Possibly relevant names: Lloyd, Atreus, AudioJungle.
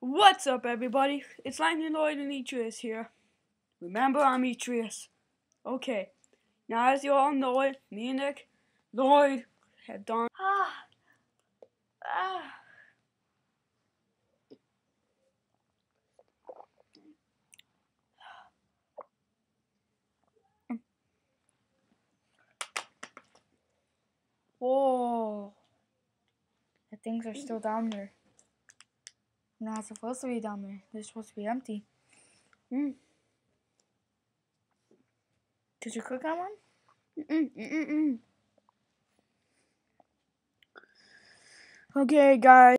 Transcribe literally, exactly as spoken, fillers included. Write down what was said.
What's up, everybody? It's Lightning Lloyd and Atreus here. Remember, I'm Atreus. Okay, now as you all know it, me and Nick, Lloyd, have done. Ah, ah. Whoa! The things are still down there. Not supposed to be down there. They're supposed to be empty. Mm. Did you cook on one? Mm-mm, mm-mm-mm. Okay, guys.